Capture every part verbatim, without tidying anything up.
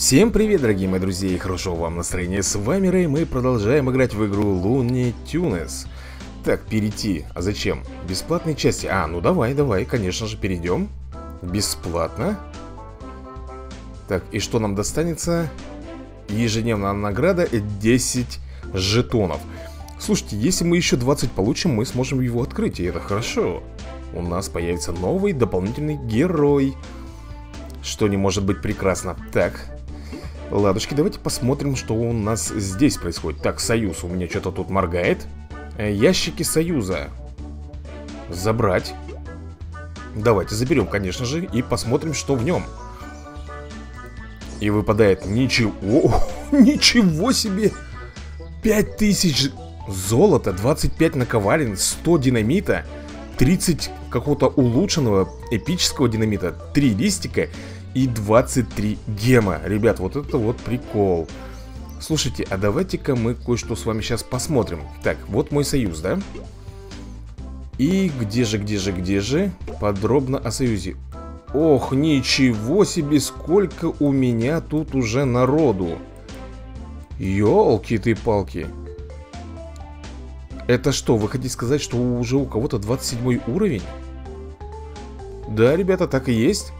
Всем привет, дорогие мои друзья, и хорошо вам настроения. С вами Рэй, мы продолжаем играть в игру Looney Tunes. Так, перейти, а зачем? Бесплатные части, а, ну давай, давай, конечно же, перейдем. Бесплатно. Так, и что нам достанется? Ежедневная награда десять жетонов. Слушайте, если мы еще двадцать получим, мы сможем его открыть, и это хорошо. У нас появится новый дополнительный герой. Что не может быть прекрасно. Так, ладушки, давайте посмотрим, что у нас здесь происходит. Так, союз, у меня что-то тут моргает. Ящики союза. Забрать. Давайте заберем, конечно же, и посмотрим, что в нем. И выпадает ничего. Ничего себе! пять тысяч золота, двадцать пять наковален, сто динамита, тридцать какого-то улучшенного эпического динамита, три листика и двадцать три гема. Ребят, вот это вот прикол. Слушайте, а давайте-ка мы кое-что с вами сейчас посмотрим. Так, вот мой союз, да? И где же, где же, где же? Подробно о союзе. Ох, ничего себе, сколько у меня тут уже народу. Ёлки ты палки. Это что, вы хотите сказать, что уже у кого-то двадцать седьмой уровень? Да, ребята, так и есть.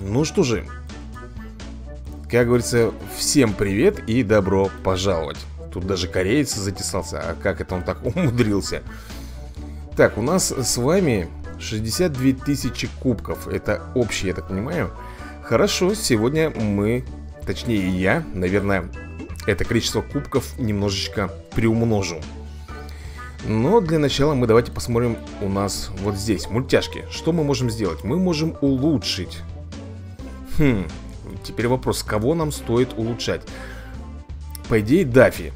Ну что же, как говорится, всем привет и добро пожаловать. Тут даже кореец затесался, а как это он так умудрился? Так, у нас с вами шестьдесят две тысячи кубков. Это общее, я так понимаю. Хорошо, сегодня мы, точнее я, наверное, это количество кубков немножечко приумножу. Но для начала мы давайте посмотрим у нас вот здесь, мультяшки. Что мы можем сделать? Мы можем улучшить. Хм, теперь вопрос, кого нам стоит улучшать? По идее, Даффи.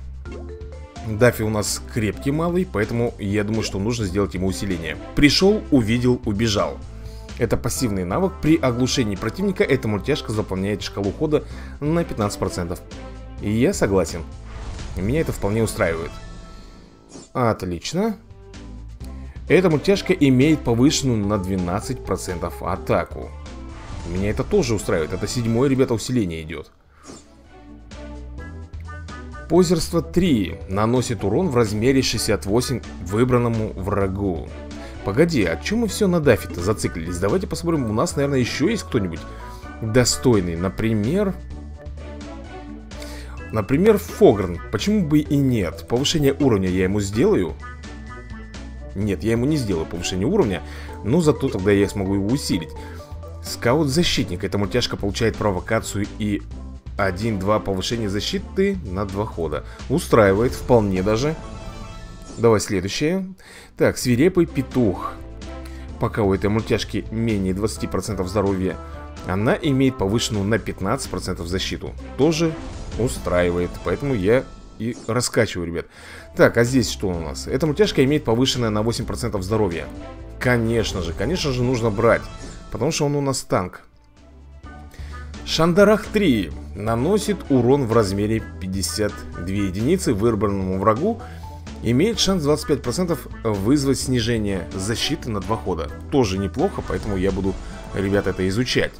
Даффи у нас крепкий малый, поэтому я думаю, что нужно сделать ему усиление. Пришел, увидел, убежал. Это пассивный навык. При оглушении противника эта мультяшка заполняет шкалу хода на пятнадцать процентов. И я согласен. Меня это вполне устраивает. Отлично. Эта мультяшка имеет повышенную на двенадцать процентов атаку. Меня это тоже устраивает. Это седьмое, ребята, усиление идет. Позерство три. Наносит урон в размере шестьдесят восемь выбранному врагу. Погоди, а чем мы все на Даффи-то зациклились? Давайте посмотрим, у нас, наверное, еще есть кто-нибудь достойный. Например... Например, Фогран. Почему бы и нет? Повышение уровня я ему сделаю? Нет, я ему не сделаю повышение уровня. Но зато тогда я смогу его усилить. Скаут-защитник. Эта мультяшка получает провокацию и один-два повышение защиты на два хода. Устраивает вполне даже. Давай следующее. Так, свирепый петух. Пока у этой мультяшки менее двадцати процентов здоровья, она имеет повышенную на пятнадцать процентов защиту. Тоже устраивает, поэтому я и раскачиваю, ребят. Так, а здесь что у нас? Эта мультяшка имеет повышенное на восемь процентов здоровья. Конечно же, конечно же нужно брать, потому что он у нас танк. Шандарах три. Наносит урон в размере пятьдесят две единицы выбранному врагу. Имеет шанс двадцать пять процентов вызвать снижение защиты на два хода. Тоже неплохо, поэтому я буду, ребята, это изучать.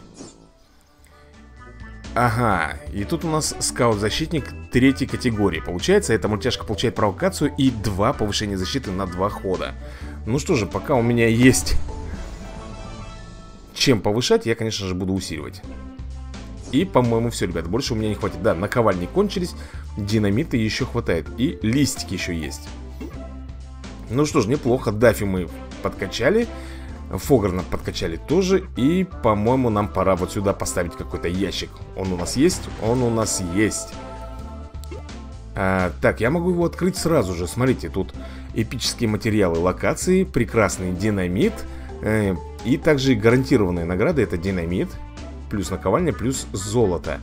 Ага, и тут у нас скаут-защитник третьей категории. Получается, эта мультяшка получает провокацию и два повышения защиты на два хода. Ну что же, пока у меня есть чем повышать, я, конечно же, буду усиливать. И, по-моему, все, ребят, больше у меня не хватит. Да, наковальни кончились, динамита еще хватает, и листики еще есть. Ну что ж, неплохо, Даффи мы подкачали, Фограна подкачали тоже. И, по-моему, нам пора вот сюда поставить какой-то ящик. Он у нас есть? Он у нас есть. а, Так, я могу его открыть сразу же. Смотрите, тут эпические материалы, локации, прекрасный динамит. э, И также гарантированные награды. Это динамит, плюс наковальня, плюс золото.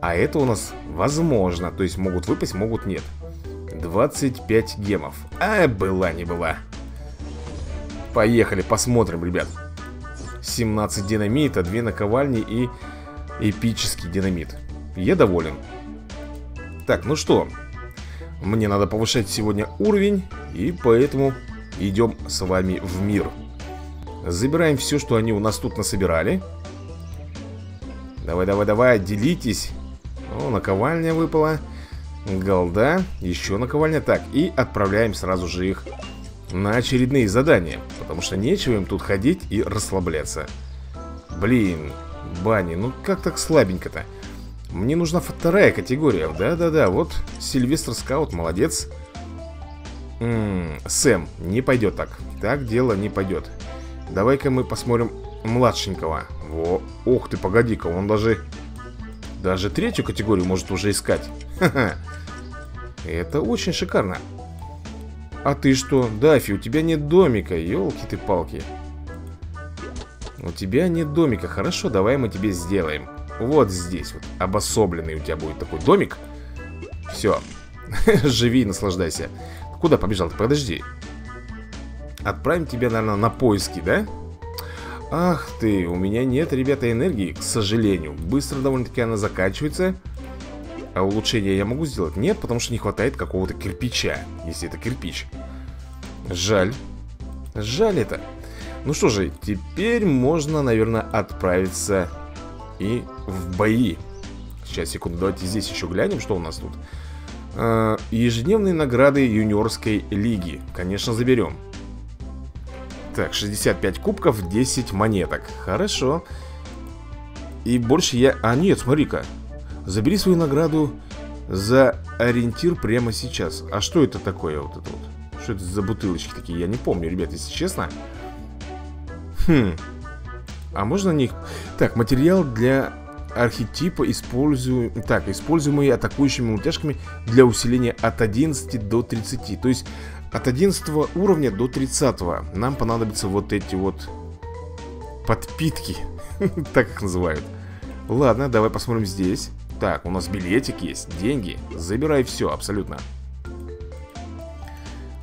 А это у нас возможно. То есть могут выпасть, могут нет. двадцать пять гемов. А, была не была. Поехали, посмотрим, ребят. семнадцать динамита, две наковальни и эпический динамит. Я доволен. Так, ну что, мне надо повышать сегодня уровень, и поэтому идем с вами в мир. Забираем все, что они у нас тут насобирали. Давай, давай, давай, делитесь. О, наковальня выпала. Голда, еще наковальня. Так, и отправляем сразу же их на очередные задания, потому что нечего им тут ходить и расслабляться. Блин, Банни, ну как так слабенько-то? Мне нужна вторая категория. Да-да-да, вот Сильвестр Скаут, молодец. М-м, Сэм, не пойдет так. Так дело не пойдет. Давай-ка мы посмотрим младшенького. Во, ух ты, погоди-ка, он даже... Даже третью категорию может уже искать. Ха-ха. Это очень шикарно. А ты что, Даффи, у тебя нет домика. Елки ты палки. У тебя нет домика. Хорошо, давай мы тебе сделаем. Вот здесь вот обособленный у тебя будет такой домик. Все. Живи и наслаждайся. Куда побежал ты? Подожди. Отправим тебя, наверное, на поиски, да? Ах ты, у меня нет, ребята, энергии, к сожалению. Быстро довольно-таки она заканчивается. А улучшение я могу сделать? Нет, потому что не хватает какого-то кирпича. Если это кирпич. Жаль. Жаль это. Ну что же, теперь можно, наверное, отправиться и в бои. Сейчас, секунду, давайте здесь еще глянем, что у нас тут. э-э, Ежедневные награды юниорской лиги. Конечно, заберем. Так, шестьдесят пять кубков, десять монеток. Хорошо. И больше я... А, нет, смотри-ка. Забери свою награду за ориентир прямо сейчас. А что это такое вот это вот? Что это за бутылочки такие? Я не помню, ребят, если честно. Хм. А можно не... Так, материал для архетипа использую... Так, используемые атакующими мультяшками для усиления от одиннадцати до тридцати. То есть... От одиннадцатого уровня до тридцатого нам понадобятся вот эти вот подпитки. Так их называют. Ладно, давай посмотрим здесь. Так, у нас билетик есть, деньги. Забирай все, абсолютно.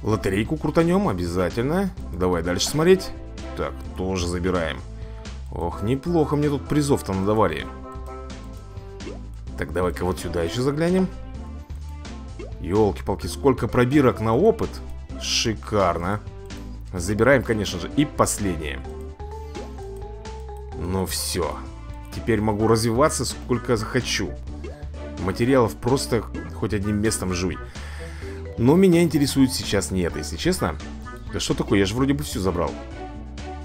Лотерейку крутанем, обязательно. Давай дальше смотреть. Так, тоже забираем. Ох, неплохо мне тут призов-то надавали. Так, давай-ка вот сюда еще заглянем. Елки-палки, сколько пробирок на опыт. Шикарно. Забираем, конечно же, и последнее. Ну все. Теперь могу развиваться сколько захочу. Материалов просто хоть одним местом жуй. Но меня интересует сейчас не это, если честно. Да что такое, я же вроде бы все забрал.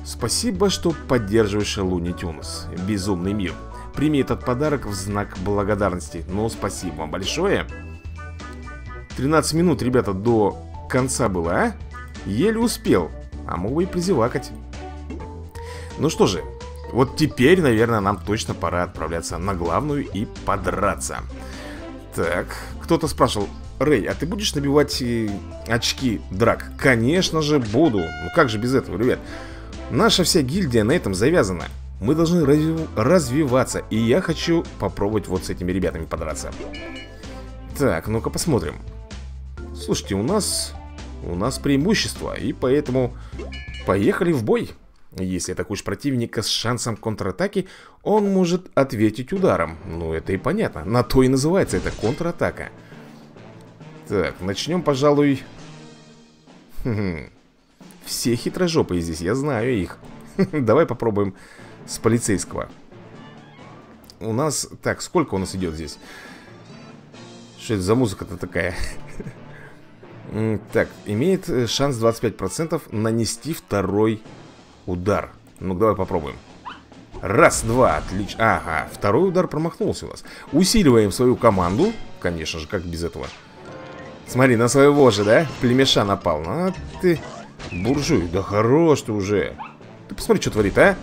Спасибо, что поддерживаешь Looney Tunes. Безумный мир. Прими этот подарок в знак благодарности. Ну, спасибо вам большое. Тринадцать минут, ребята, до... конца было, а? Еле успел. А мог бы и призевакать. Ну что же, вот теперь, наверное, нам точно пора отправляться на главную и подраться. Так, кто-то спрашивал: Рэй, а ты будешь набивать очки драк? Конечно же буду. Ну как же без этого, ребят? Наша вся гильдия на этом завязана. Мы должны разв... развиваться. И я хочу попробовать вот с этими ребятами подраться. Так, ну-ка посмотрим. Слушайте, у нас... У нас преимущество, и поэтому поехали в бой. Если атакуешь противника с шансом контратаки, он может ответить ударом. Ну, это и понятно. На то и называется это контратака. Так, начнем, пожалуй... Хм. Все хитрожопые здесь, я знаю их. Давай попробуем с полицейского. У нас... Так, сколько у нас идет здесь? Что это за музыка-то такая? Так, имеет шанс двадцать пять процентов нанести второй удар. Ну, давай попробуем. Раз, два, отлично. Ага, второй удар промахнулся у нас. Усиливаем свою команду. Конечно же, как без этого. Смотри, на своего же, да? Племеша напал. А ты, буржуй, да хорош ты уже. Ты посмотри, что творит, а?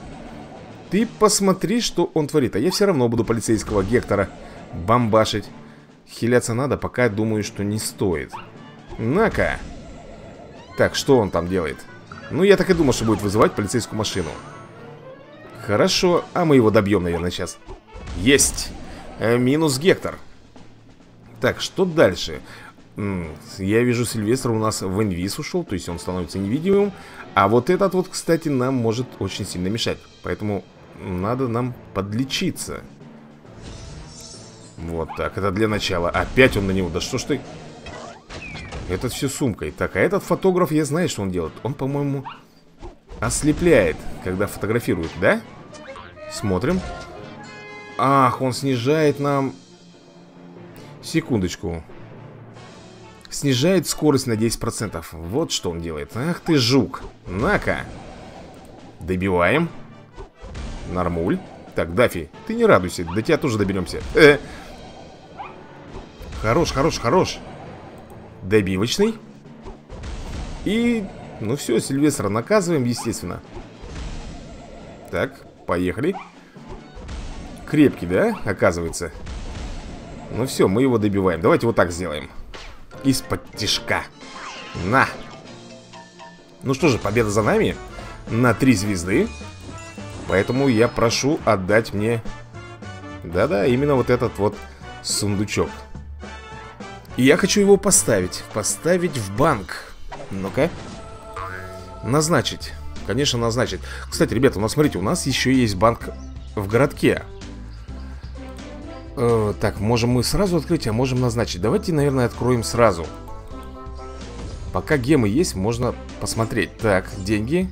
Ты посмотри, что он творит. А я все равно буду полицейского Гектора бомбашить. Хиляться надо, пока я думаю, что не стоит. На-ка. Так, что он там делает? Ну, я так и думал, что будет вызывать полицейскую машину. Хорошо, а мы его добьем, наверное, сейчас. Есть! Минус Гектор. Так, что дальше? Я вижу, Сильвестр у нас в инвиз ушел, то есть он становится невидимым. А вот этот вот, кстати, нам может очень сильно мешать. Поэтому надо нам подлечиться. Вот так, это для начала. Опять он на него, да что ж ты... Этот все сумкой. Так, а этот фотограф, я знаю, что он делает. Он, по-моему, ослепляет, когда фотографирует, да? Смотрим. Ах, он снижает нам... Секундочку. Снижает скорость на десять процентов. Вот что он делает. Ах ты жук. На-ка. Добиваем. Нормуль. Так, Даффи, ты не радуйся. До тебя тоже доберемся. Э -э. Хорош, хорош, хорош. Добивочный. И... Ну все, Сильвестра наказываем, естественно. Так, поехали. Крепкий, да, оказывается. Ну все, мы его добиваем. Давайте вот так сделаем. Из-под тишка. На. Ну что же, победа за нами. На три звезды. Поэтому я прошу отдать мне... Да-да, именно вот этот вот сундучок. И я хочу его поставить. Поставить в банк. Ну-ка. Назначить. Конечно, назначить. Кстати, ребята, у нас, смотрите, у нас еще есть банк в городке. Э, так, можем мы сразу открыть, а можем назначить. Давайте, наверное, откроем сразу. Пока гемы есть, можно посмотреть. Так, деньги.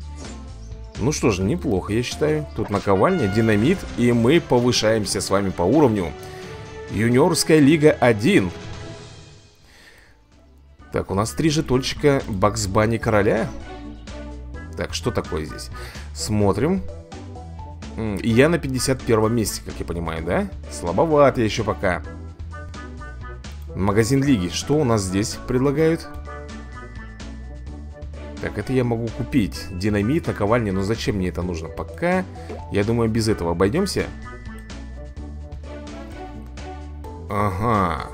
Ну что же, неплохо, я считаю. Тут наковальня, динамит, и мы повышаемся с вами по уровню. Юниорская лига один. Так, у нас три жетончика Багз Банни короля. Так, что такое здесь? Смотрим. Я на пятьдесят первом месте, как я понимаю, да? Слабоват я еще пока. Магазин лиги. Что у нас здесь предлагают? Так, это я могу купить. Динамит, наковальня. Но зачем мне это нужно? Пока, я думаю, без этого обойдемся. Ага.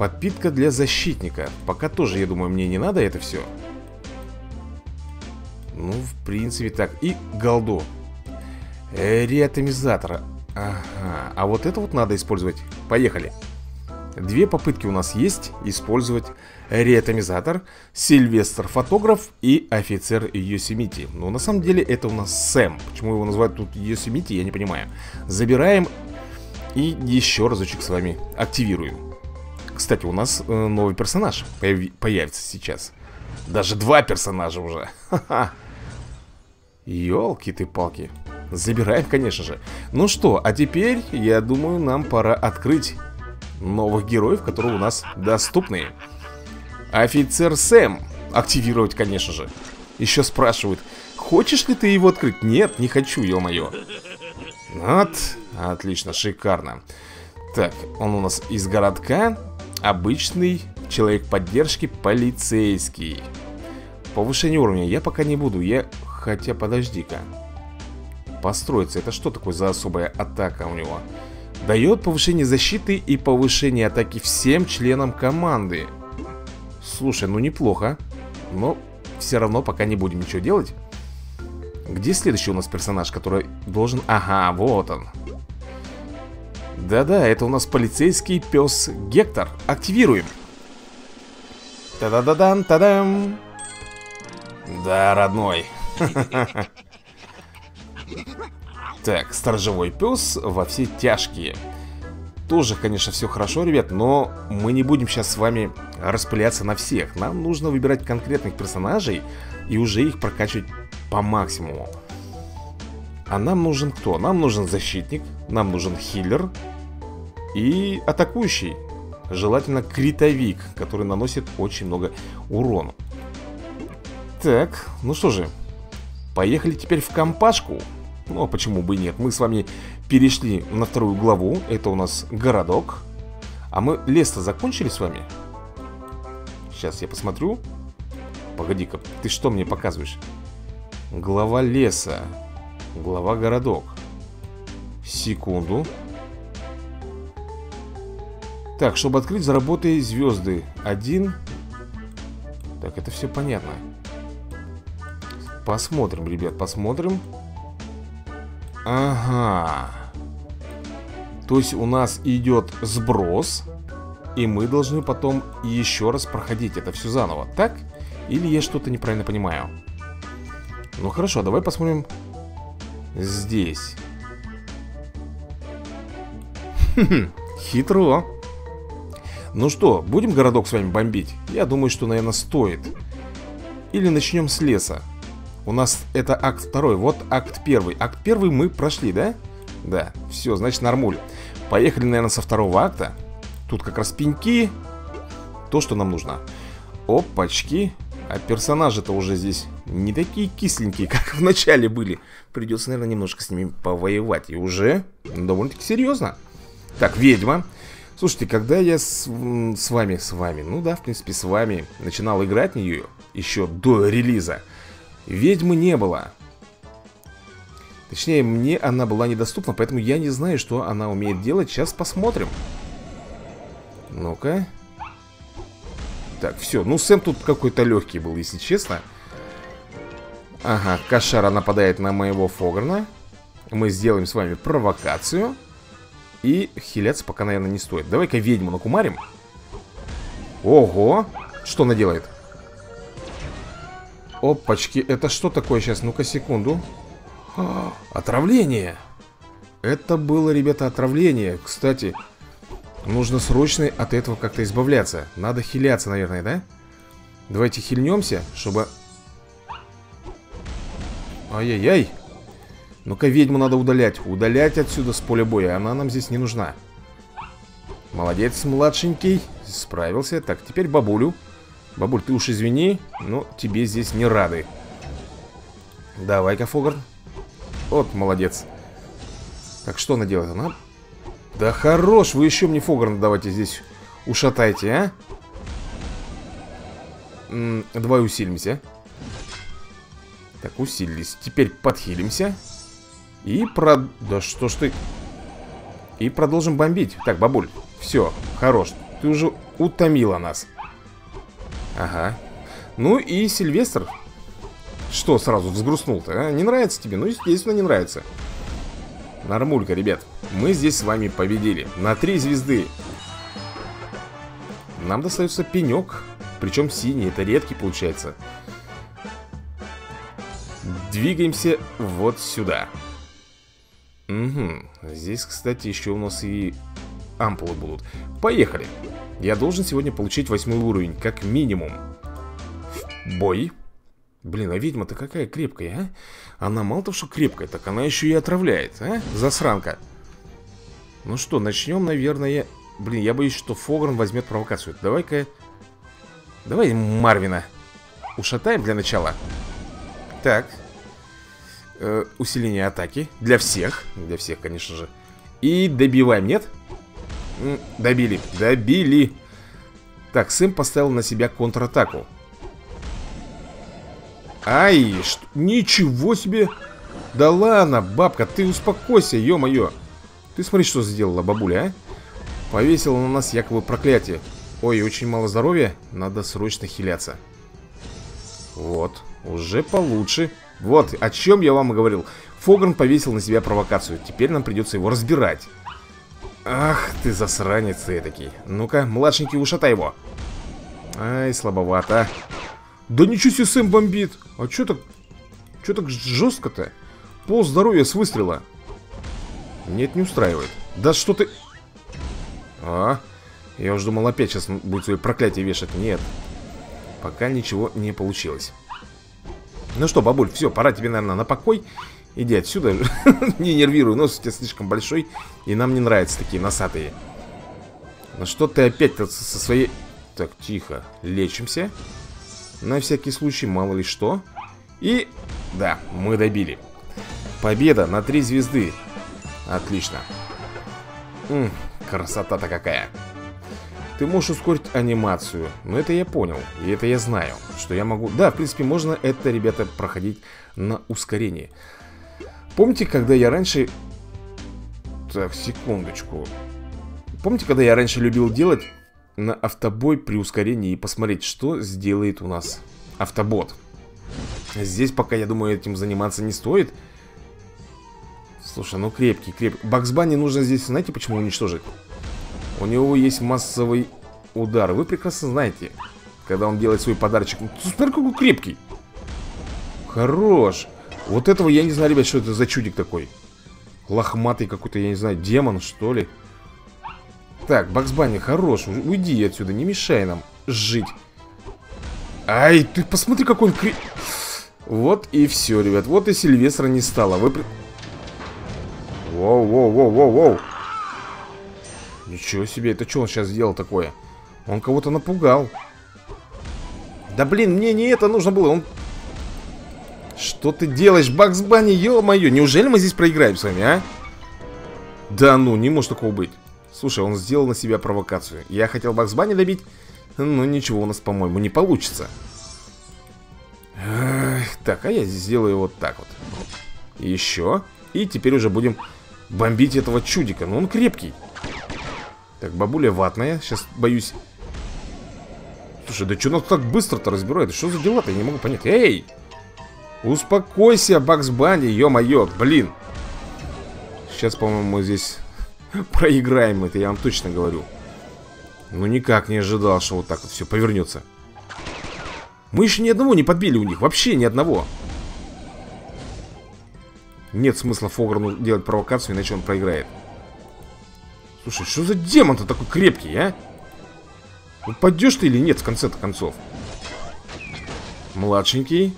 Подпитка для защитника. Пока тоже, я думаю, мне не надо это все. Ну, в принципе, так. И голду. Реатомизатора. Ага. А вот это вот надо использовать. Поехали. Две попытки у нас есть. Использовать реатомизатор. Сильвестр фотограф и офицер Йосимити. Но на самом деле это у нас Сэм. Почему его называют тут Йосимити, я не понимаю. Забираем. И еще разочек с вами активируем. Кстати, у нас новый персонаж появится сейчас. Даже два персонажа уже. Ха-ха. Ёлки-ты-палки. Забираем, конечно же. Ну что, а теперь, я думаю, нам пора открыть новых героев, которые у нас доступны. Офицер Сэм. Активировать, конечно же. Еще спрашивают, хочешь ли ты его открыть? Нет, не хочу, ё-моё. Вот, отлично, шикарно. Так, он у нас из городка. Обычный человек поддержки, полицейский. Повышение уровня я пока не буду. Я... Хотя, подожди-ка. Построиться. Это что такое за особая атака у него? Дает повышение защиты и повышение атаки всем членам команды. Слушай, ну неплохо. Но все равно пока не будем ничего делать. Где следующий у нас персонаж, который должен... Ага, вот он. Да-да, это у нас полицейский пес Гектор. Активируем. Та-да-да-дам, та-дам. Да, родной. Так, сторожевой пес во все тяжкие. Тоже, конечно, все хорошо, ребят, но мы не будем сейчас с вами распыляться на всех. Нам нужно выбирать конкретных персонажей и уже их прокачивать по максимуму. А нам нужен кто? Нам нужен защитник, нам нужен хиллер и атакующий. Желательно критовик, который наносит очень много урона. Так, ну что же, поехали теперь в компашку. Ну а почему бы и нет? Мы с вами перешли на вторую главу. Это у нас городок. А мы лес-то закончили с вами? Сейчас я посмотрю. Погоди-ка, ты что мне показываешь? Глава леса. Глава городок. Секунду. Так, чтобы открыть, заработай звезды. Один. Так, это все понятно. Посмотрим, ребят, посмотрим. Ага. То есть у нас идет сброс. И мы должны потом еще раз проходить это все заново. Так? Или я что-то неправильно понимаю? Ну хорошо, давай посмотрим. Здесь. Хитро. Ну что, будем городок с вами бомбить? Я думаю, что, наверное, стоит. Или начнем с леса. У нас это акт второй, вот акт первый. Акт первый мы прошли, да? Да, все, значит, нормуль. Поехали, наверное, со второго акта. Тут как раз пеньки. То, что нам нужно. Опачки. А персонажи-то уже здесь не такие кисленькие, как в начале были. Придется, наверное, немножко с ними повоевать. И уже довольно-таки серьезно. Так, ведьма. Слушайте, когда я с, с вами, с вами, ну да, в принципе, с вами начинал играть в нее еще до релиза, ведьмы не было. Точнее, мне она была недоступна, поэтому я не знаю, что она умеет делать. Сейчас посмотрим. Ну-ка. Так, все. Ну, Сэм тут какой-то легкий был, если честно. Ага, кошара нападает на моего Фограна. Мы сделаем с вами провокацию. И хиляться пока, наверное, не стоит. Давай-ка ведьму накумарим. Ого! Что она делает? Опачки, это что такое сейчас? Ну-ка, секунду. А, отравление! Это было, ребята, отравление. Кстати, нужно срочно от этого как-то избавляться. Надо хиляться, наверное, да? Давайте хильнемся, чтобы... Ай-яй-яй! Ну-ка, ведьму надо удалять. Удалять отсюда с поля боя. Она нам здесь не нужна. Молодец, младшенький. Справился. Так, теперь бабулю. Бабуль, ты уж извини, но тебе здесь не рады. Давай-ка, Фогр. Вот, молодец. Так, что она делает? Она... Да хорош, вы еще мне Фограна давайте здесь ушатайте, а? М-м, давай усилимся. Так, усилились. Теперь подхилимся. И про... Да что ж ты... И продолжим бомбить. Так, бабуль, все, хорош. Ты уже утомила нас. Ага. Ну и Сильвестр. Что сразу взгрустнул-то, а? Не нравится тебе? Ну, естественно, не нравится. Нормулька, ребят. Мы здесь с вами победили. На три звезды. Нам достается пенек. Причем синий, это редкий получается. Двигаемся вот сюда. Угу. Здесь, кстати, еще у нас и ампулы будут. Поехали. Я должен сегодня получить восьмой уровень, как минимум. Бой. Блин, а ведьма-то какая крепкая, а? Она мало того, что крепкая, так она еще и отравляет, а? Засранка. Ну что, начнем, наверное. Блин, я боюсь, что Фогран возьмет провокацию. Давай-ка... Давай Марвина ушатаем для начала. Так, э, усиление атаки для всех, для всех, конечно же. И добиваем, нет? Добили, добили. Так, Сэм поставил на себя контратаку. Ай, что? Ничего себе. Да ладно, бабка, ты успокойся, ё-моё. Ты смотри, что сделала бабуля, а? Повесила на нас якобы проклятие. Ой, очень мало здоровья, надо срочно хиляться. Вот, уже получше. Вот, о чем я вам и говорил. Фогран повесил на себя провокацию. Теперь нам придется его разбирать. Ах, ты засранец этакий. Ну-ка, младшенький, ушатай его. Ай, слабовато. Да ничего себе, Сэм бомбит. А че так, че так жестко-то? Пол здоровья с выстрела. Нет, не устраивает. Да что ты... А, я уже думал, опять сейчас будет свое проклятие вешать. Нет. Пока ничего не получилось. Ну что, бабуль, все, пора тебе, наверное, на покой. Иди отсюда. Не нервируй, нос у тебя слишком большой. И нам не нравятся такие носатые. Ну что ты опять-то со своей... Так, тихо, лечимся. На всякий случай, мало ли что. И... Да, мы добили. Победа на три звезды. Отлично. Красота-то какая. Ты можешь ускорить анимацию. Но это я понял, и это я знаю. Что я могу... Да, в принципе, можно это, ребята, проходить на ускорении. Помните, когда я раньше... Так, секундочку. Помните, когда я раньше любил делать на автобой при ускорении и посмотреть, что сделает у нас автобот? Здесь пока, я думаю, этим заниматься не стоит. Слушай, ну крепкий, крепкий. Багз Банни нужно здесь, знаете, почему уничтожить? У него есть массовый удар. Вы прекрасно знаете, когда он делает свой подарочек. Смотри, какой крепкий. Хорош. Вот этого я не знаю, ребят, что это за чудик такой. Лохматый какой-то, я не знаю, демон, что ли. Так, Багз Банни, хорош. Уйди отсюда, не мешай нам жить. Ай, ты посмотри, какой он крепкий. Вот и все, ребят. Вот и Сильвестра не стало. Вы... Воу, воу, воу, воу, воу. Ничего себе, это что он сейчас сделал такое? Он кого-то напугал. Да блин, мне не это нужно было. Он... Что ты делаешь, Багз Банни, ё-моё. Неужели мы здесь проиграем с вами, а? Да ну, не может такого быть. Слушай, он сделал на себя провокацию. Я хотел Багз Банни добить, но ничего у нас, по-моему, не получится. Так, а я здесь сделаю вот так вот. Еще. И теперь уже будем бомбить этого чудика. Ну, он крепкий. Так, бабуля ватная. Сейчас боюсь. Слушай, да что нас так быстро-то разбирает? Что за дела-то? Я не могу понять. Эй! Успокойся, Багз Банни, ё-моё, блин. Сейчас, по-моему, мы здесь проиграем это, я вам точно говорю. Ну, никак не ожидал, что вот так вот все повернется. Мы еще ни одного не подбили у них, вообще ни одного. Нет смысла Фограну делать провокацию, иначе он проиграет. Слушай, что за демон-то такой крепкий, а? Упадешь ты или нет в конце-то концов? Младшенький.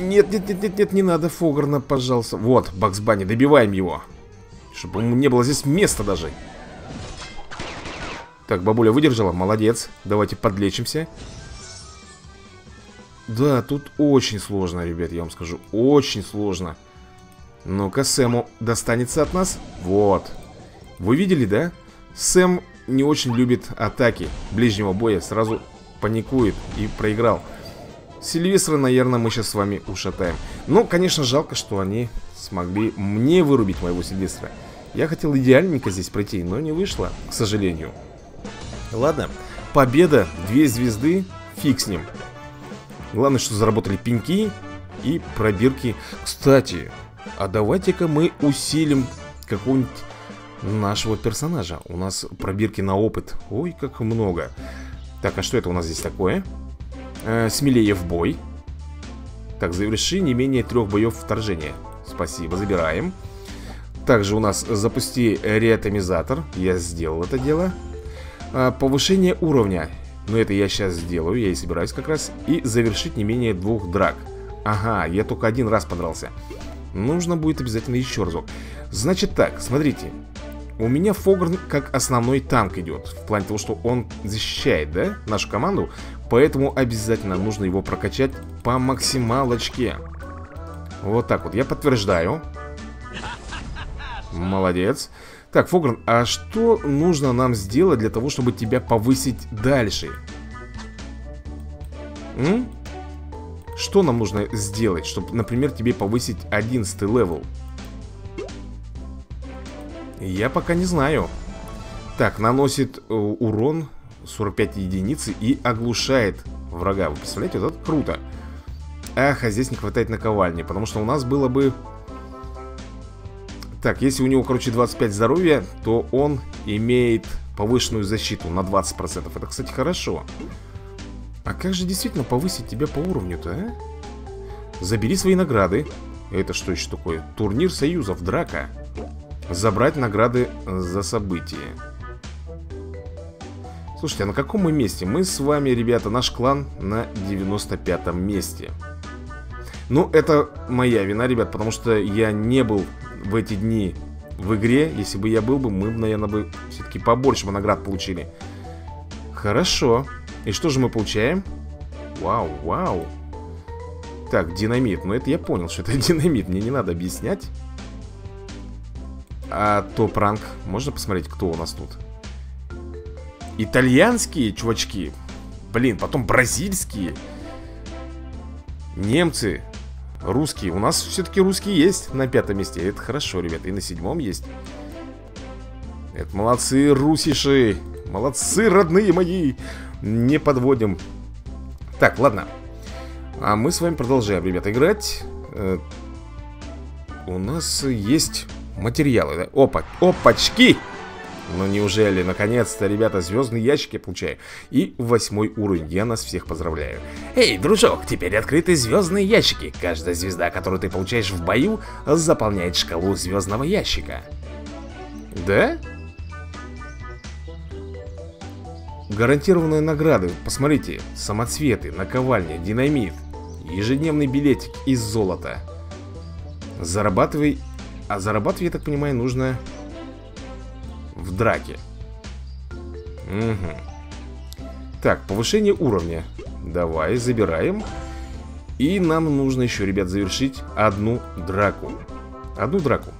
Нет, нет, нет, нет, нет, не надо Фограна, пожалуйста. Вот, Багз Банни, добиваем его. Чтобы ему не было здесь места даже. Так, бабуля выдержала, молодец. Давайте подлечимся. Да, тут очень сложно, ребят, я вам скажу. Очень сложно. Ну-ка, Сэму достанется от нас. Вот. Вы видели, да? Сэм не очень любит атаки ближнего боя. Сразу паникует и проиграл. Сильвестра, наверное, мы сейчас с вами ушатаем. Ну, конечно, жалко, что они смогли мне вырубить моего Сильвестра. Я хотел идеальненько здесь пройти, но не вышло, к сожалению. Ладно, победа, две звезды, фиг с ним. Главное, что заработали пеньки и пробирки. Кстати, а давайте-ка мы усилим какого-нибудь нашего персонажа. У нас пробирки на опыт. Ой, как много. Так, а что это у нас здесь такое? Смелее в бой. Так, заверши не менее трех боев вторжения. Спасибо, забираем. Также у нас запусти реатомизатор. Я сделал это дело. а, Повышение уровня. Но это я сейчас сделаю, я и собираюсь как раз. И завершить не менее двух драк. Ага, я только один раз подрался. Нужно будет обязательно еще разок. Значит так, смотрите. У меня Фогран как основной танк идет. В плане того, что он защищает, да, нашу команду. Поэтому обязательно нужно его прокачать по максималочке. Вот так вот, я подтверждаю. Молодец. Так, Фогран, а что нужно нам сделать для того, чтобы тебя повысить дальше? М? Что нам нужно сделать, чтобы, например, тебе повысить одиннадцатый левел? Я пока не знаю. Так, наносит урон сорок пять единиц и оглушает врага. Вы представляете, вот это круто. Ах, а здесь не хватает наковальни, потому что у нас было бы... Так, если у него, короче, двадцать пять здоровья, то он имеет повышенную защиту на двадцать процентов. Это, кстати, хорошо. А как же действительно повысить тебя по уровню-то, а? Забери свои награды. Это что еще такое? Турнир союзов, драка. Забрать награды за событие. Слушайте, а на каком мы месте? Мы с вами, ребята, наш клан на девяносто пятом месте. Ну, это моя вина, ребят, потому что я не был в эти дни в игре. Если бы я был бы, мы, наверное, бы все-таки побольше наград получили. Хорошо. И что же мы получаем? Вау, вау. Так, динамит. Ну, это я понял, что это динамит. Мне не надо объяснять. А топ-ранг. Можно посмотреть, кто у нас тут? Итальянские чувачки. Блин, потом бразильские. Немцы. Русские. У нас все-таки русские есть на пятом месте. Это хорошо, ребята. И на седьмом есть. Это молодцы, русиши. Молодцы, родные мои. Не подводим. Так, ладно. А мы с вами продолжаем, ребята, играть. Э-э- у нас есть... материалы, да? Опа, опачки! Ну неужели, наконец-то, ребята, звездные ящики получаю. И восьмой уровень, я нас всех поздравляю. Эй, дружок, теперь открыты звездные ящики. Каждая звезда, которую ты получаешь в бою, заполняет шкалу звездного ящика. Да? Гарантированные награды, посмотрите. Самоцветы, наковальня, динамит. Ежедневный билетик из золота. Зарабатывай А зарабатывать, я так понимаю, нужно в драке. Угу. Так, повышение уровня. Давай, забираем. И нам нужно еще, ребят, завершить одну драку. Одну драку.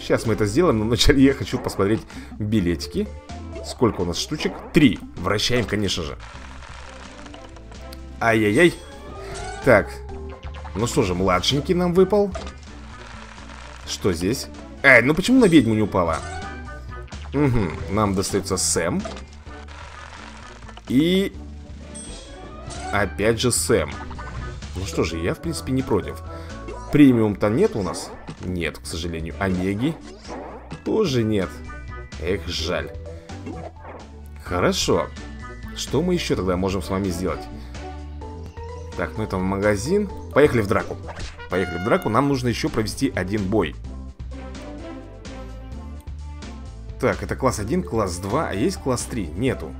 Сейчас мы это сделаем, но вначале я хочу посмотреть билетики. Сколько у нас штучек? Три. Вращаем, конечно же. Ай-яй-яй. Так. Ну что же, младшенький нам выпал. Что здесь? Эй, ну почему на ведьму не упала? Угу, нам достается Сэм. И... опять же Сэм. Ну что же, я в принципе не против. Премиум-то нет у нас? Нет, к сожалению. Онеги? Тоже нет. Эх, жаль. Хорошо. Что мы еще тогда можем с вами сделать? Так, ну это магазин. Поехали в драку. Поехали в драку. Нам нужно еще провести один бой. Так, это класс один, класс два. А есть класс три? Нету.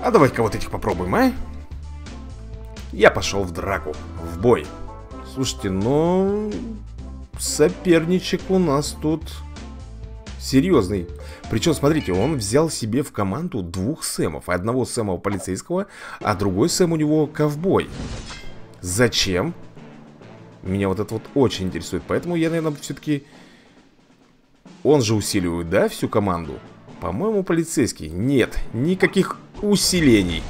А давай-ка вот этих попробуем, а? Я пошел в драку. В бой. Слушайте, но... соперничек у нас тут... серьезный. Причем, смотрите, он взял себе в команду двух Сэмов. Одного Сэма полицейского, а другой Сэм у него ковбой. Зачем? Меня вот это вот очень интересует. Поэтому я, наверное, все-таки... Он же усиливает, да, всю команду? По-моему, полицейский. Нет, никаких усилений.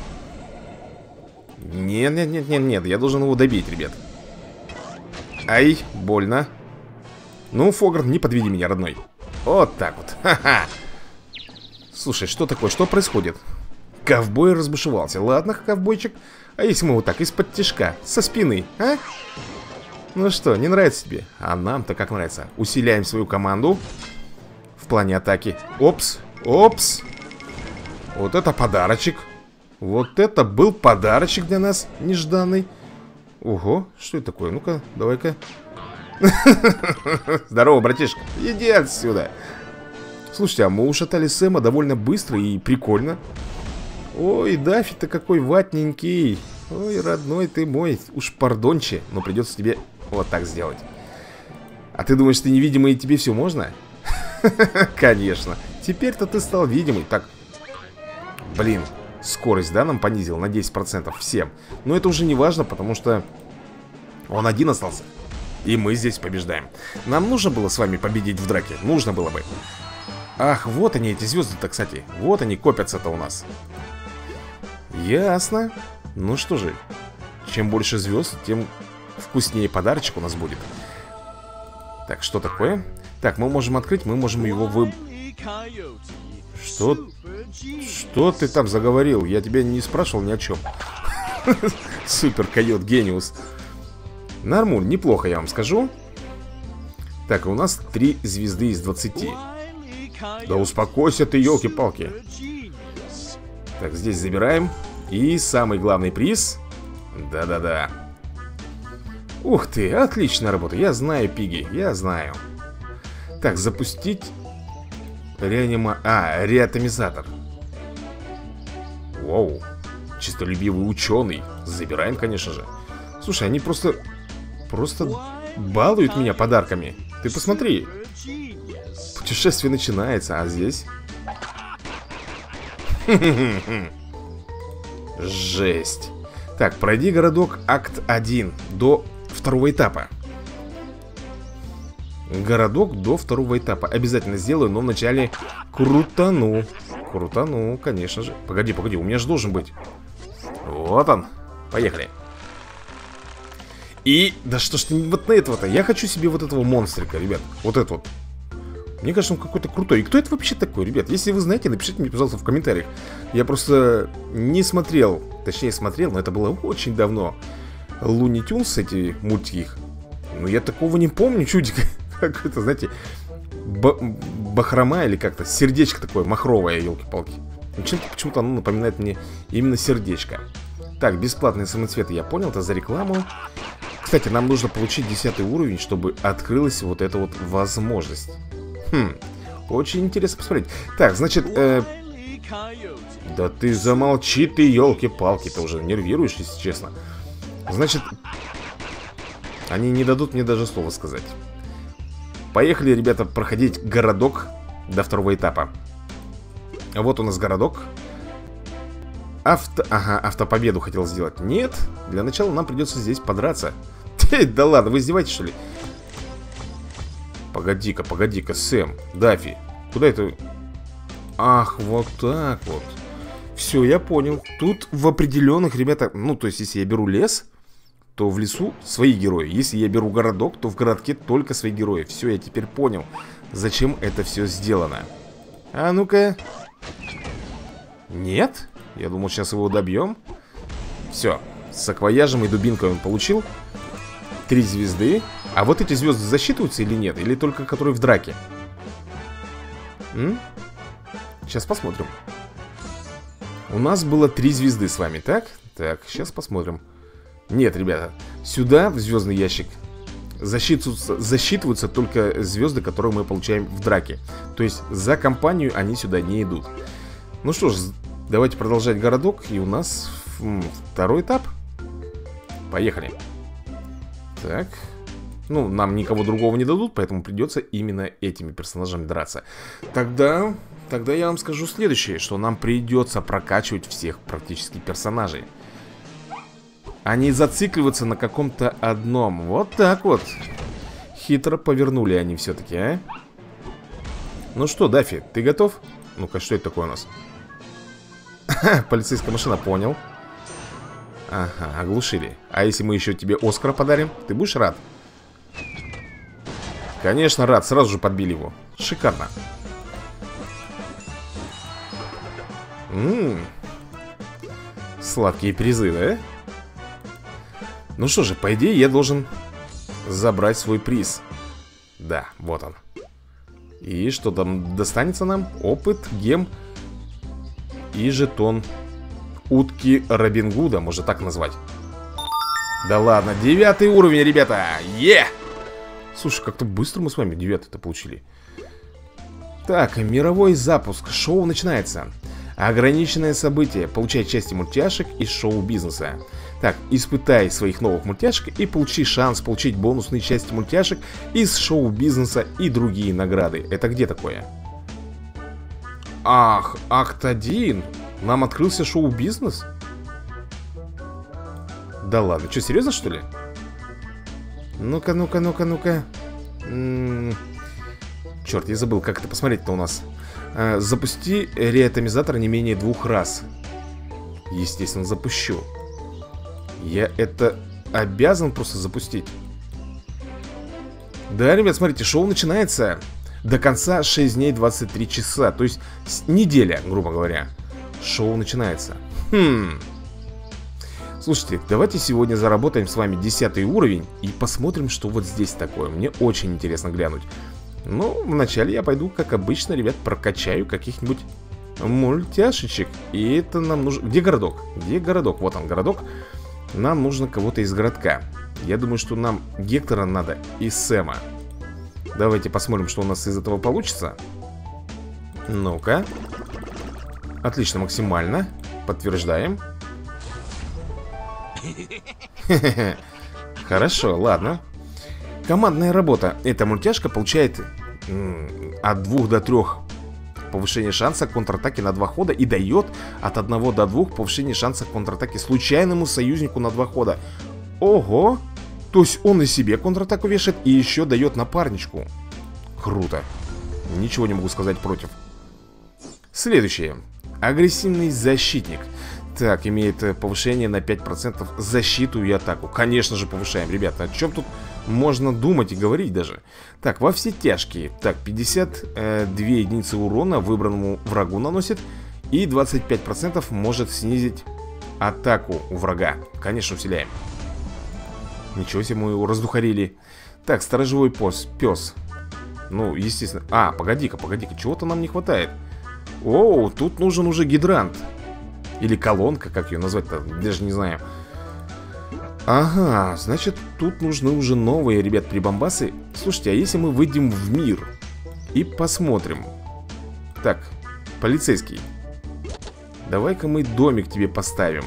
Нет-нет-нет-нет-нет, я должен его добить, ребят. Ай, больно. Ну, Фогран, не подведи меня, родной. Вот так вот, ха-ха. Слушай, что такое, что происходит? Ковбой разбушевался, ладно, ковбойчик. А если мы вот так, из-под тишка, со спины, а? Ну что, не нравится тебе? А нам-то как нравится. Усиляем свою команду в плане атаки. Опс, опс. Вот это подарочек. Вот это был подарочек для нас, нежданный. Ого, что это такое? Ну-ка, давай-ка. Здорово, братишка. Иди отсюда. Слушайте, а мы ушатали Сэма довольно быстро и прикольно. Ой, Даффи-то какой ватненький. Ой, родной ты мой. Уж пардонче, но придется тебе вот так сделать. А ты думаешь, ты невидимый и тебе все можно? Конечно. Теперь-то ты стал видимый. Так. Блин, скорость, да, нам понизил на десять процентов всем. Но это уже не важно, потому что он один остался. И мы здесь побеждаем. Нам нужно было с вами победить в драке. Нужно было бы. Ах, вот они, эти звезды-то, кстати. Вот они копятся-то у нас. Ясно. Ну что же, чем больше звезд, тем вкуснее подарочек у нас будет. Так, что такое? Так, мы можем открыть, мы можем его вы... Что? Что ты там заговорил? Я тебя не спрашивал ни о чем. Супер Койот, гениус. Нормуль, неплохо, я вам скажу. Так, у нас три звезды из двадцати. Да успокойся ты, елки-палки. Так, здесь забираем. И самый главный приз. Да-да-да. Ух ты, отличная работа. Я знаю, Пиги, я знаю. Так, запустить реанима... А, реатомизатор. Вау. Чистолюбивый ученый. Забираем, конечно же. Слушай, они просто... просто балуют меня подарками. Ты посмотри. Путешествие начинается, а здесь... Жесть. Так, пройди городок акт один до второго этапа. Городок до второго этапа. Обязательно сделаю, но вначале крутану. Крутану, конечно же. Погоди, погоди, у меня же должен быть. Вот он. Поехали. И... да что ж ты вот на этого-то? Я хочу себе вот этого монстрика, ребят. Вот этот вот. Мне кажется, он какой-то крутой. И кто это вообще такой, ребят? Если вы знаете, напишите мне, пожалуйста, в комментариях. Я просто не смотрел. Точнее, смотрел, но это было очень давно. Looney Tunes, эти мультики их. Ну, я такого не помню, чудика. Какое-то, знаете, бахрома или как-то. Сердечко такое, махровое, елки-палки. Почему-то оно напоминает мне именно сердечко. Так, бесплатные самоцветы, я понял, это за рекламу. Кстати, нам нужно получить десятый уровень, чтобы открылась вот эта вот возможность. Хм, очень интересно посмотреть. Так, значит, э... да ты замолчи ты, елки-палки. Ты уже нервируешь, если честно. Значит, Они не дадут мне даже слова сказать. Поехали, ребята, проходить городок до второго этапа. Вот у нас городок. Авто... Ага, автопобеду хотел сделать. Нет, для начала нам придется здесь подраться. Да ладно, вы издеваетесь, что ли? Погоди-ка, погоди-ка, Сэм, Даффи. Куда это? Ах, вот так вот. Все, я понял. Тут в определенных, ребята... Ну, то есть, если я беру лес, то в лесу свои герои. Если я беру городок, то в городке только свои герои. Все, я теперь понял, зачем это все сделано. А ну-ка. Нет? Я думал, сейчас его добьем. Все, с акваяжем и дубинкой он получил. Три звезды. А вот эти звезды засчитываются или нет? Или только которые в драке? М? Сейчас посмотрим. У нас было три звезды с вами, так? Так, сейчас посмотрим. Нет, ребята, сюда, в звездный ящик, засчитываются, засчитываются только звезды, которые мы получаем в драке. То есть за компанию они сюда не идут. Ну что ж, давайте продолжать городок. И у нас второй этап. Поехали. Так. Ну, нам никого другого не дадут, поэтому придется именно этими персонажами драться. Тогда, тогда я вам скажу следующее, что нам придется прокачивать всех практически персонажей. А не зацикливаться на каком-то одном. Вот так вот. Хитро повернули они все-таки, а? Ну что, Даффи, ты готов? Ну-ка, что это такое у нас? Полицейская машина, понял. Ага, оглушили. А если мы еще тебе Оскара подарим, ты будешь рад? Конечно, рад, сразу же подбили его. Шикарно. Ммм. Сладкие призы, да? Ну что же, по идее я должен забрать свой приз. Да, вот он. И что там достанется нам? Опыт, гем и жетон утки Робин Гуда, можно так назвать. Да ладно, девятый уровень, ребята. Е! Слушай, как-то быстро мы с вами девятый-то получили. Так, мировой запуск. Шоу начинается. Ограниченное событие. Получай части мультяшек из шоу-бизнеса. Так, испытай своих новых мультяшек и получи шанс получить бонусные части мультяшек из шоу-бизнеса и другие награды. Это где такое? Ах, Акт один. Нам открылся шоу-бизнес? Да ладно, что, серьезно, что ли? Ну-ка, ну-ка, ну-ка, ну-ка. Черт, я забыл, как это посмотреть-то у нас. А, запусти реатомизатор не менее двух раз. Естественно, запущу. Я это обязан просто запустить. Да, ребят, смотрите, шоу начинается. До конца шесть дней двадцать три часа. То есть неделя, грубо говоря. Шоу начинается. Хм... Слушайте, давайте сегодня заработаем с вами десятый уровень и посмотрим, что вот здесь такое. Мне очень интересно глянуть. Ну, вначале я пойду, как обычно, ребят, прокачаю каких-нибудь мультяшечек. И это нам нужно... Где городок? Где городок? Вот он, городок. Нам нужно кого-то из городка. Я думаю, что нам Гектора надо и Сэма. Давайте посмотрим, что у нас из этого получится. Ну-ка. Отлично, максимально. Подтверждаем. Хорошо, ладно. Командная работа. Эта мультяшка получает от двух до трёх повышение шанса контратаки на два хода и дает от одного до двух повышение шанса контратаки случайному союзнику на два хода. Ого! То есть он и себе контратаку вешает и еще дает напарничку. Круто. Ничего не могу сказать против. Следующее. Агрессивный защитник. Так, имеет повышение на пять процентов защиту и атаку. Конечно же повышаем, ребята. О чем тут можно думать и говорить даже? Так, во все тяжкие. Так, пятьдесят две единицы урона выбранному врагу наносит. И двадцать пять процентов может снизить атаку у врага. Конечно, усиляем. Ничего себе, мы его раздухарили. Так, сторожевой пост, пес. Ну, естественно... А, погоди-ка, погоди-ка, чего-то нам не хватает. Оу, тут нужен уже гидрант. Или колонка, как ее назвать-то, даже не знаю. Ага, значит, тут нужны уже новые, ребят, прибамбасы. Слушайте, а если мы выйдем в мир и посмотрим? Так, полицейский, давай-ка мы домик тебе поставим.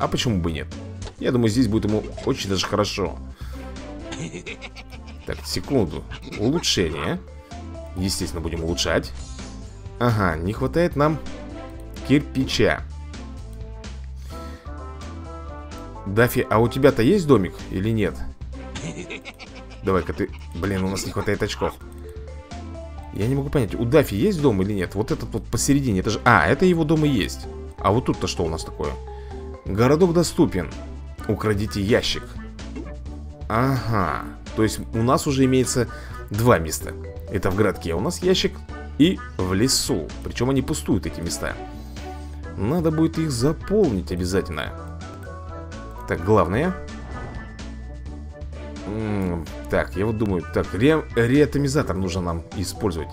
А почему бы нет? Я думаю, здесь будет ему очень даже хорошо. Так, секунду. Улучшение. Естественно, будем улучшать. Ага, не хватает нам кирпича. Даффи, а у тебя-то есть домик или нет? Давай-ка ты... Блин, у нас не хватает очков. Я не могу понять, у Даффи есть дом или нет? Вот этот вот посередине, это же... А, это его дом и есть. А вот тут-то что у нас такое? Городок доступен. Украдите ящик. Ага. То есть у нас уже имеется два места. Это в городке у нас ящик и в лесу. Причем они пустуют, эти места. Надо будет их заполнить обязательно. Так, главное... Так, я вот думаю, так, ре реатомизатор нужно нам использовать.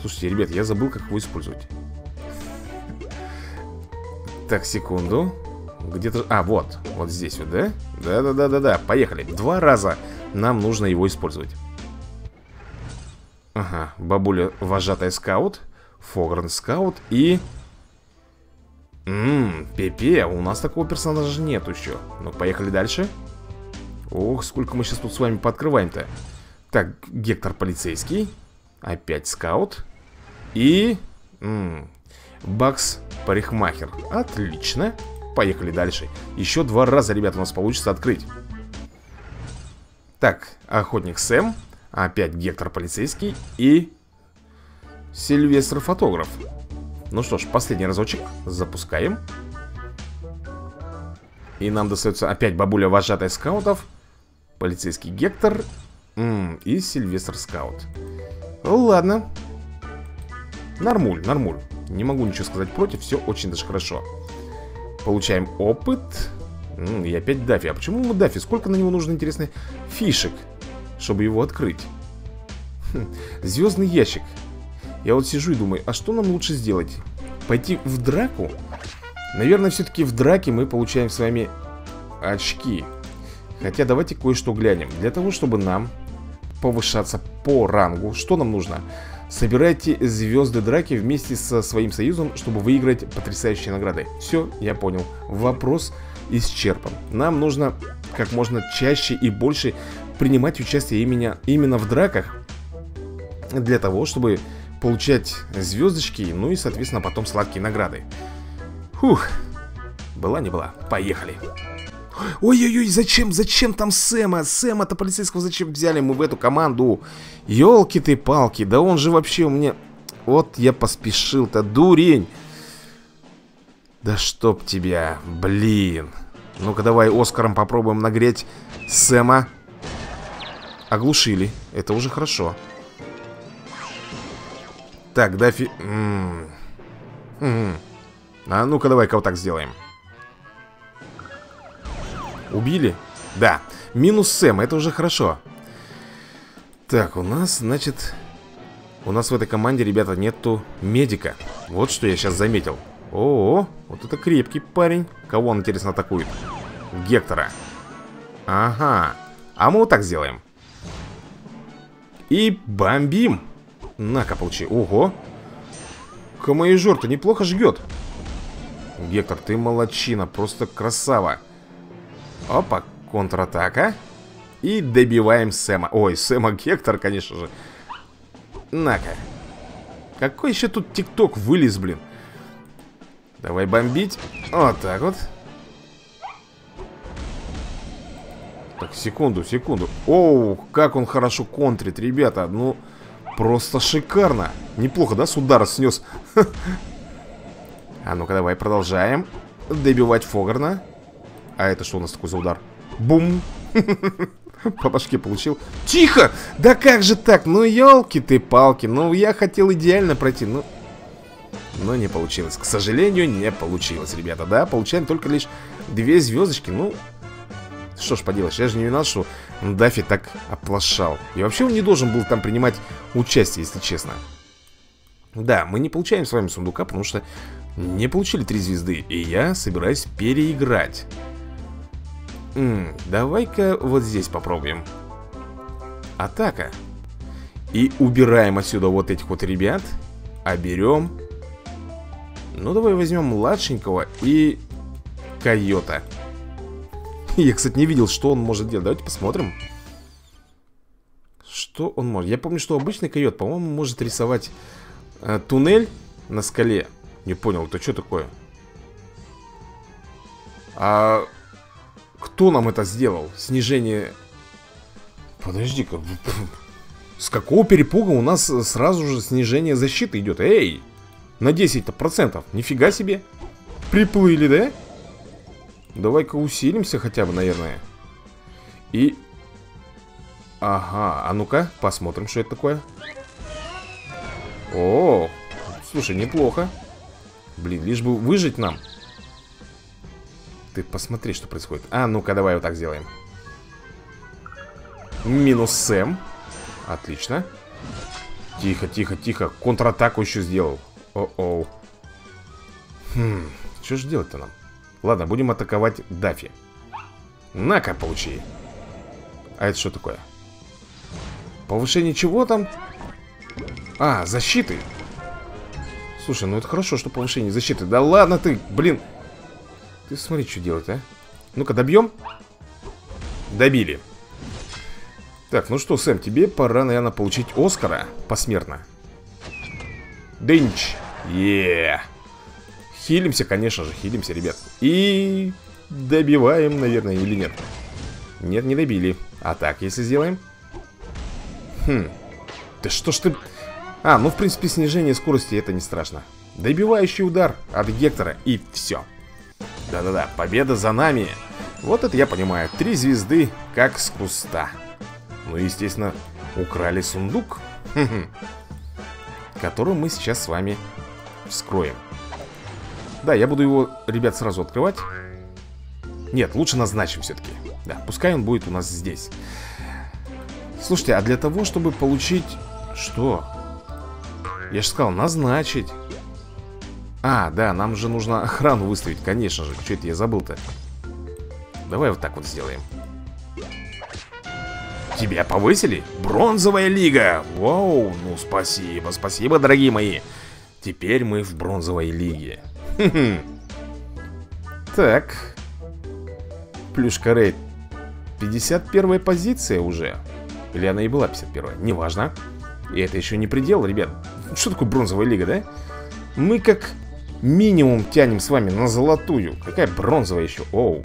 Слушайте, ребят, я забыл, как его использовать. Так, секунду. Где-то... А, вот, вот здесь вот, да? Да-да-да-да-да, поехали. Два раза нам нужно его использовать. Ага, бабуля вожатая скаут, Фогран скаут и... Ммм, Пепе, у нас такого персонажа нет еще. Ну, поехали дальше. Ох, сколько мы сейчас тут с вами пооткрываем-то. Так, Гектор полицейский. Опять скаут. И... М-м, Багз парикмахер. Отлично. Поехали дальше. Еще два раза, ребята, у нас получится открыть. Так, Охотник Сэм. Опять Гектор полицейский. И... Сильвестр фотограф. Ну что ж, последний разочек. Запускаем. И нам достается опять бабуля вожатая скаутов. Полицейский Гектор М -м, и Сильвестр скаут. Ладно. Нормуль, нормуль. Не могу ничего сказать против, все очень даже хорошо. Получаем опыт. М -м, и опять Даффи. А почему мы Даффи? Сколько на него нужно, интересно, фишек, чтобы его открыть? Хм, звездный ящик. Я вот сижу и думаю, а что нам лучше сделать? Пойти в драку? Наверное, все-таки в драке мы получаем с вами очки. Хотя давайте кое-что глянем. Для того, чтобы нам повышаться по рангу, что нам нужно? Собирайте звезды драки вместе со своим союзом, чтобы выиграть потрясающие награды. Все, я понял. Вопрос исчерпан. Нам нужно как можно чаще и больше принимать участие именно, именно в драках. Для того, чтобы получать звездочки, ну и, соответственно, потом сладкие награды. Фух, была не была. Поехали. Ой-ой-ой, зачем, зачем там Сэма? Сэма-то полицейского зачем взяли мы в эту команду? Ёлки ты палки, да он же вообще у меня... Вот я поспешил-то, дурень. Да чтоб тебя, блин. Ну-ка давай Оскаром попробуем нагреть Сэма. Оглушили, это уже хорошо. Так, Даффи... М -м -м. А ну-ка давай-ка вот так сделаем. Убили? Да. Минус Сэм, это уже хорошо. Так, у нас, значит... У нас в этой команде, ребята, нету медика. Вот что я сейчас заметил. О-о-о, вот это крепкий парень. Кого он, интересно, атакует? Гектора. Ага. А мы вот так сделаем. И бомбим. На-ка, получи. Ого. Камаежор-то неплохо жгет. Гектор, ты молодчина, просто красава. Опа, контратака. И добиваем Сэма. Ой, Сэма Гектор, конечно же. На-ка. Какой еще тут тик-ток вылез, блин. Давай бомбить. Вот так вот. Так, секунду, секунду. Оу, как он хорошо контрит, ребята. Ну, просто шикарно. Неплохо, да, с удара снес. А ну-ка, давай продолжаем добивать Фограна. А это что у нас такой за удар? Бум! По башке получил. Тихо! Да как же так? Ну, елки ты палки. Ну, я хотел идеально пройти. Ну, но не получилось. К сожалению, не получилось, ребята. Да, получаем только лишь две звездочки. Ну, что ж поделаешь. Я же не виноват, что Даффи так оплошал. И вообще он не должен был там принимать участие, если честно. Да, мы не получаем с вами сундука, потому что не получили три звезды. И я собираюсь переиграть. Давай-ка вот здесь попробуем. Атака. И убираем отсюда вот этих вот ребят. А берем... Ну, давай возьмем младшенького и койота. Я, кстати, не видел, что он может делать. Давайте посмотрим. Что он может? Я помню, что обычный койот, по-моему, может рисовать э, туннель на скале. Не понял, это что такое? А кто нам это сделал? Снижение... Подожди-ка. С какого перепуга у нас сразу же снижение защиты идет? Эй! На десять процентов. Нифига себе. Приплыли, да? Давай-ка усилимся хотя бы, наверное. И... Ага, а ну-ка, посмотрим, что это такое. О, слушай, неплохо. Блин, лишь бы выжить нам. Ты посмотри, что происходит. А, ну-ка, давай вот так сделаем. Минус Сэм. Отлично. Тихо, тихо, тихо. Контратаку еще сделал. О-оу. Хм, что же делать-то нам? Ладно, будем атаковать Даффи. На-ка, получи. А это что такое? Повышение чего там? А, защиты. Слушай, ну это хорошо, что повышение защиты. Да ладно ты, блин. Ты смотри, что делать, а. Ну-ка, добьем. Добили. Так, ну что, Сэм, тебе пора, наверное, получить Оскара посмертно. Дынч. Еее. Хилимся, конечно же, хилимся, ребят. И добиваем, наверное, или нет? Нет, не добили. А так, если сделаем. Хм. Да что ж ты... А, ну, в принципе, снижение скорости это не страшно. Добивающий удар от Гектора, и все. Да-да-да, победа за нами. Вот это я понимаю. Три звезды, как с куста. Ну, естественно, украли сундук, который мы сейчас с вами вскроем. Да, я буду его, ребят, сразу открывать. Нет, лучше назначим все-таки. Да, пускай он будет у нас здесь. Слушайте, а для того, чтобы получить... Что? Я же сказал, назначить. А, да, нам же нужно охрану выставить, конечно же. Что это я забыл-то? Давай вот так вот сделаем. Тебя повысили? Бронзовая лига! Вау, ну спасибо, спасибо, дорогие мои. Теперь мы в бронзовой лиге. Так. Плюшка Рэй. пятьдесят первая позиция уже. Или она и была пятьдесят первая, неважно. И это еще не предел, ребят. Что такое бронзовая лига, да? Мы как минимум тянем с вами на золотую. Какая бронзовая еще? Оу.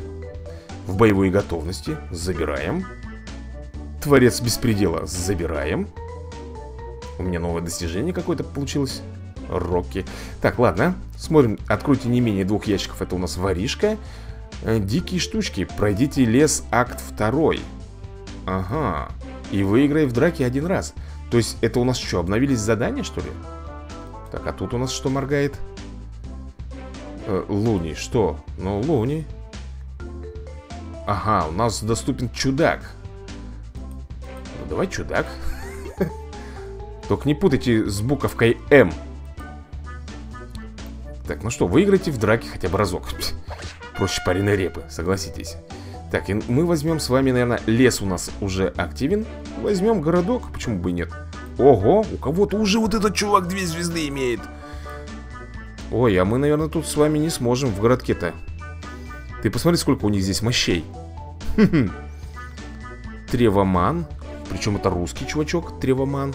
В боевой готовности забираем. Творец беспредела забираем. У меня новое достижение какое-то получилось. Рокки. Так, ладно. Смотрим. Откройте не менее двух ящиков. Это у нас воришка. Дикие штучки. Пройдите лес акт второй. Ага. И выиграй в драке один раз. То есть это у нас что, обновились задания, что ли? Так, а тут у нас что моргает? Э, Луни, что? Ну, Луни. Ага, у нас доступен чудак. Ну, давай чудак. Только не путайте с буковкой М. Так, ну что, выиграйте в драке хотя бы разок. Проще пареной репы, согласитесь. Так, и мы возьмем с вами, наверное, лес у нас уже активен. Возьмем городок, почему бы и нет. Ого, у кого-то уже вот этот чувак две звезды имеет. Ой, а мы, наверное, тут с вами не сможем в городке-то. Ты посмотри, сколько у них здесь мощей. Тревоман. Причем это русский чувачок, Тревоман.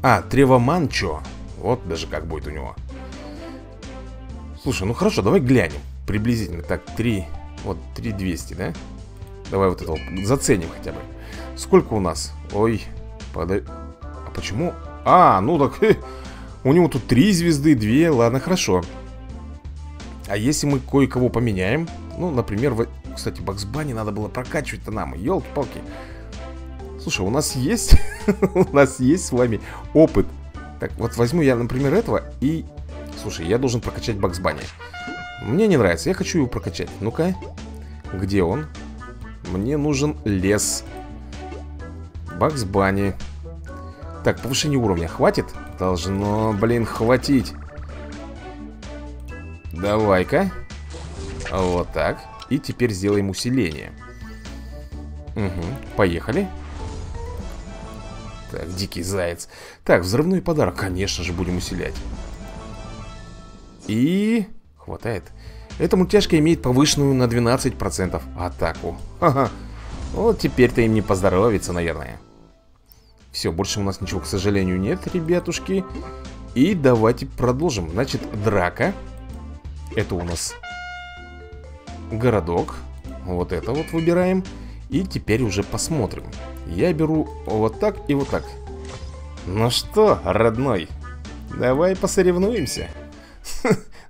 А, Тревоман чё? Вот даже как будет у него. Слушай, ну хорошо, давай глянем. Приблизительно, так, три. Вот, три двести, да? Давай вот это вот заценим хотя бы. Сколько у нас? Ой, подай. А почему? А, ну так, хе, у него тут три звезды, две, ладно, хорошо. А если мы кое-кого поменяем? Ну, например, в... кстати, Багз Банни надо было прокачивать-то нам, елки-палки. Слушай, у нас есть у нас есть с вами опыт. Так, вот возьму я, например, этого и... Слушай, я должен прокачать Багз Банни. Мне не нравится, я хочу его прокачать. Ну-ка, где он? Мне нужен лес. Багз Банни. Так, повышение уровня хватит? Должно, блин, хватить. Давай-ка. Вот так. И теперь сделаем усиление. Угу, поехали. Так, дикий заяц. Так, взрывной подарок, конечно же, будем усилять. И... Хватает. Эта мультяшка имеет повышенную на двенадцать процентов атаку. Ха-ха. Вот теперь-то им не поздоровится, наверное. Все, больше у нас ничего, к сожалению, нет, ребятушки. И давайте продолжим. Значит, драка. Это у нас городок. Вот это вот выбираем. И теперь уже посмотрим. Я беру вот так и вот так. Ну что, родной, давай посоревнуемся.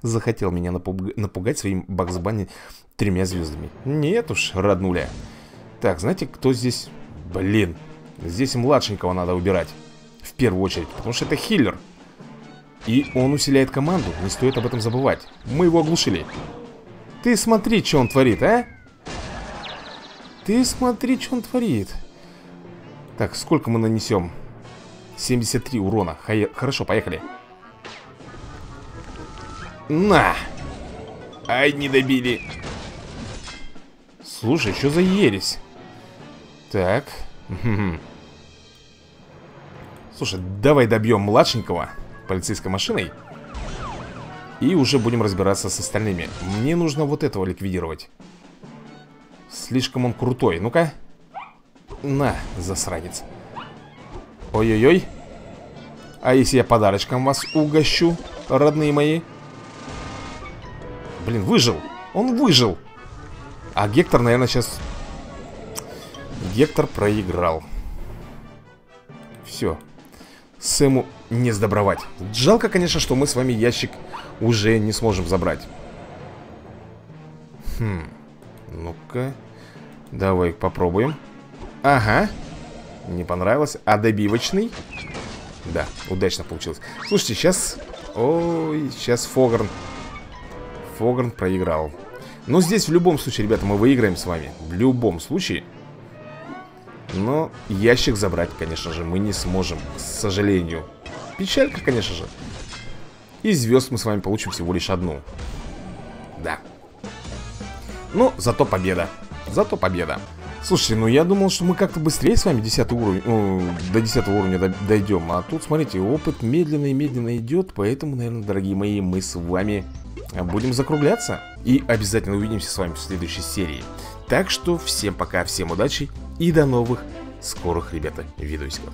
Захотел меня напугать своим Багз Банни тремя звездами. Нет уж, роднуля. Так, знаете, кто здесь? Блин, здесь младшенького надо убирать в первую очередь, потому что это хиллер. И он усиляет команду, не стоит об этом забывать. Мы его оглушили. Ты смотри, что он творит, а? Ты смотри, что он творит. Так, сколько мы нанесем? семьдесят три урона. Хай... Хорошо, поехали. На! Ай, не добили. Слушай, что за ересь? Так. Слушай, давай добьем младшенького полицейской машиной. И уже будем разбираться с остальными. Мне нужно вот этого ликвидировать. Слишком он крутой. Ну-ка. На, засранец. Ой-ой-ой. А если я подарочком вас угощу, родные мои? Блин, выжил. Он выжил. А Гектор, наверное, сейчас... Гектор проиграл. Все. Сэму не сдобровать. Жалко, конечно, что мы с вами ящик уже не сможем забрать. Хм. Ну-ка. Давай попробуем. Ага. Не понравилось. А добивочный? Да, удачно получилось. Слушайте, сейчас... Ой, сейчас Фогран. Фогран проиграл. Но здесь в любом случае, ребята, мы выиграем с вами. В любом случае. Но ящик забрать, конечно же, мы не сможем. К сожалению. Печалька, конечно же. И звезд мы с вами получим всего лишь одну. Да. Но зато победа. Зато победа. Слушайте, ну я думал, что мы как-то быстрее с вами десятый уровень, ну, до десятого уровня дойдем. А тут, смотрите, опыт медленно и медленно идет. Поэтому, наверное, дорогие мои, мы с вами будем закругляться. И обязательно увидимся с вами в следующей серии. Так что всем пока, всем удачи и до новых скорых, ребята, видосиков.